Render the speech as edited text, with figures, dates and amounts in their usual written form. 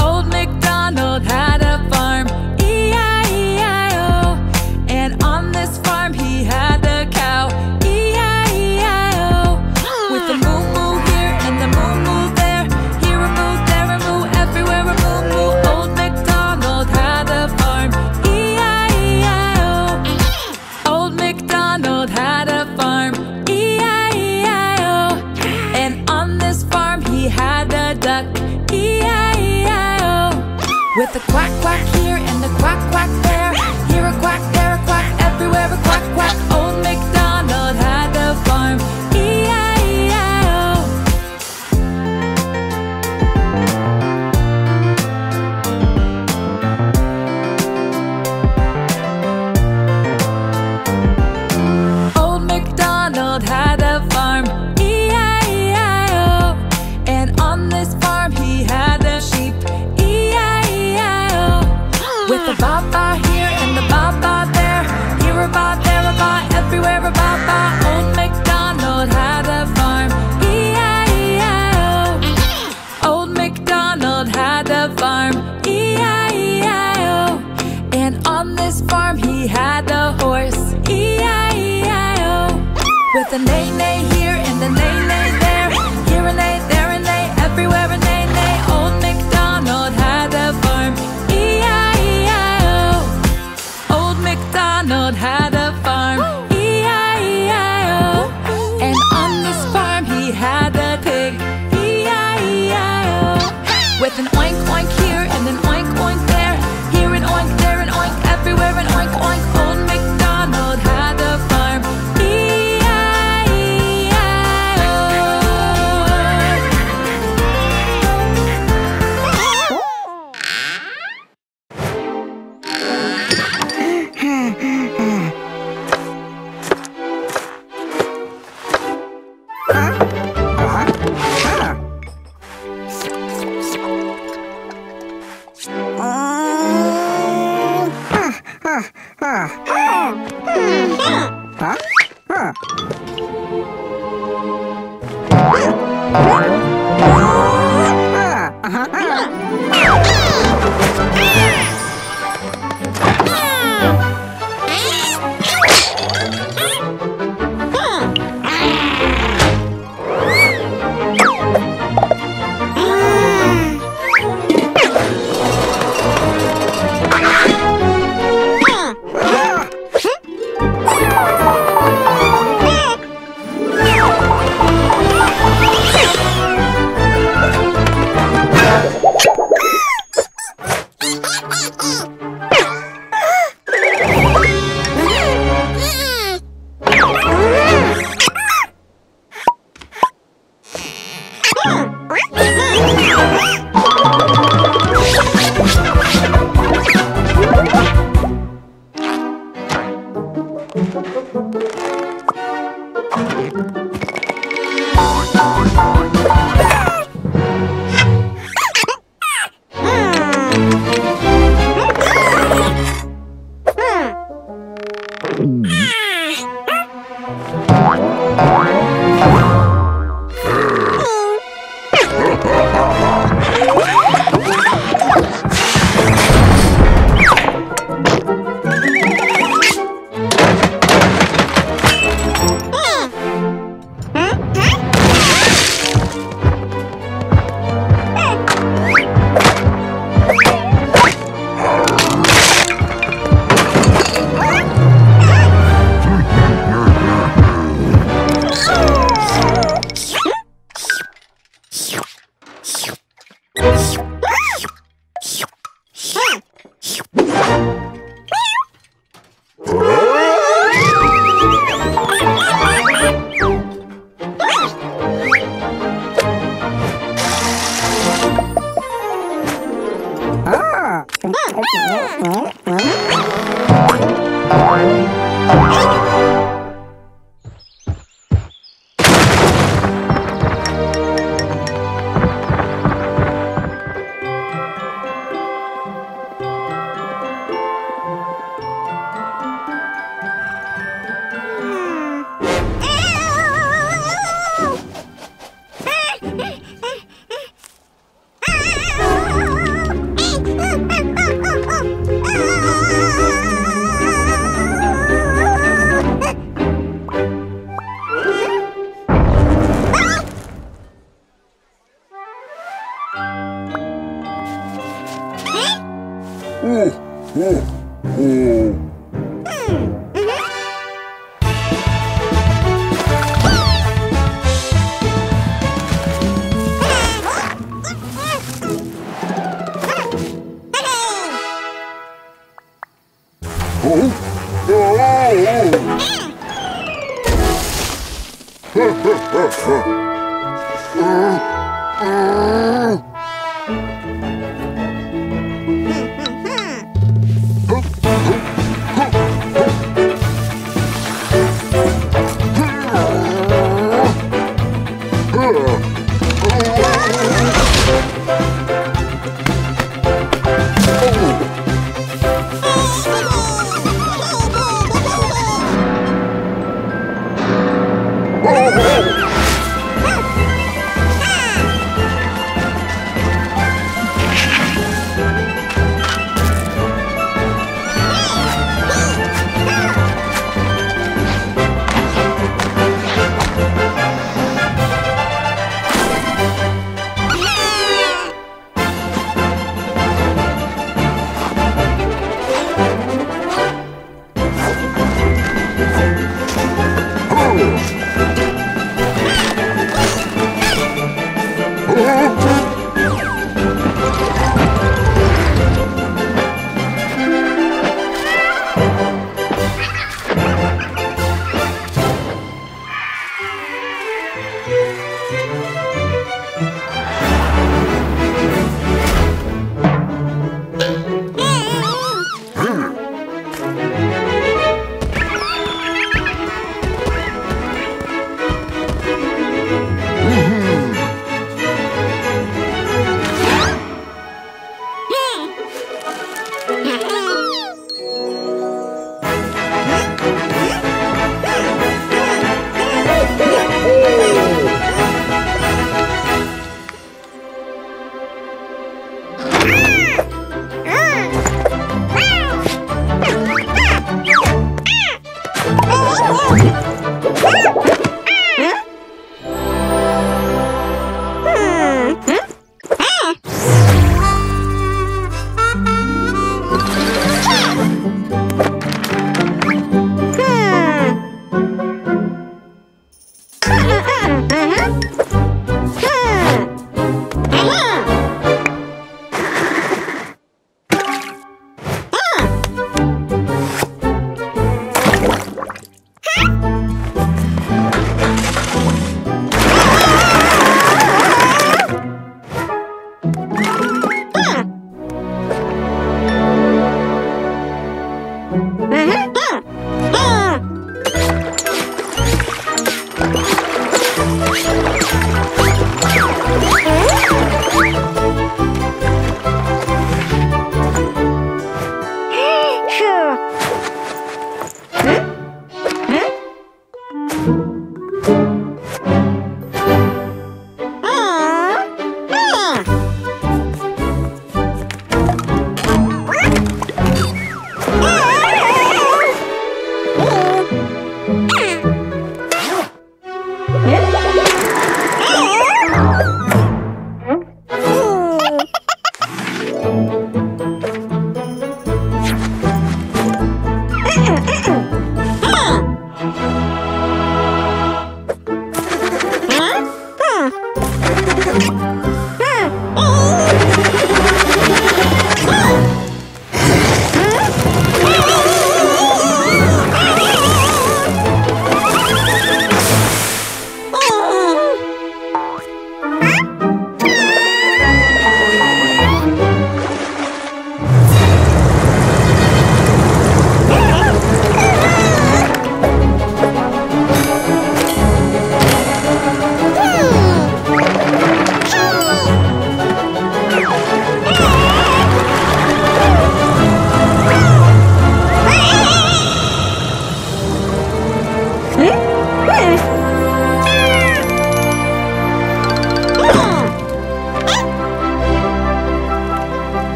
Old MacDonald had a farm, E-I-E-I-O. And on this farm he had a cow, E-I-E-I-O. With a moo-moo here and the moo-moo there, here a moo, there a moo, everywhere a moo-moo. Old MacDonald had a farm, E-I-E-I-O. Old MacDonald had a farm, E-I-E-I-O. With a quack quack here and the quack quack there, here a quack, there a quack, everywhere a quack quack. Old MacDonald had a farm, E-I-E-I-O. Old MacDonald had a farm, E-I-E-I-O. And on this farm he had a sheep, E-I-E-I-O. With a ba-ba here and the ba-ba there, here a ba, there a ba, everywhere a ba-ba. Old MacDonald had a farm, E-I-E-I-O. Old MacDonald had a farm, E-I-E-I-O. And on this farm he had a horse, E-I-E-I-O. With a neigh-neigh here and the neigh-neigh there, here a neigh, there a neigh, everywhere a neigh, neigh. Old MacDonald had a farm, E-I-E-I-O. Old MacDonald had a farm, E-I-E-I-O. And on this farm he had a pig, E-I-E-I-O. With an oink oink here and an oink oink there, here an oink, there an oink, everywhere an oink oink. Old MacDonald had a farm,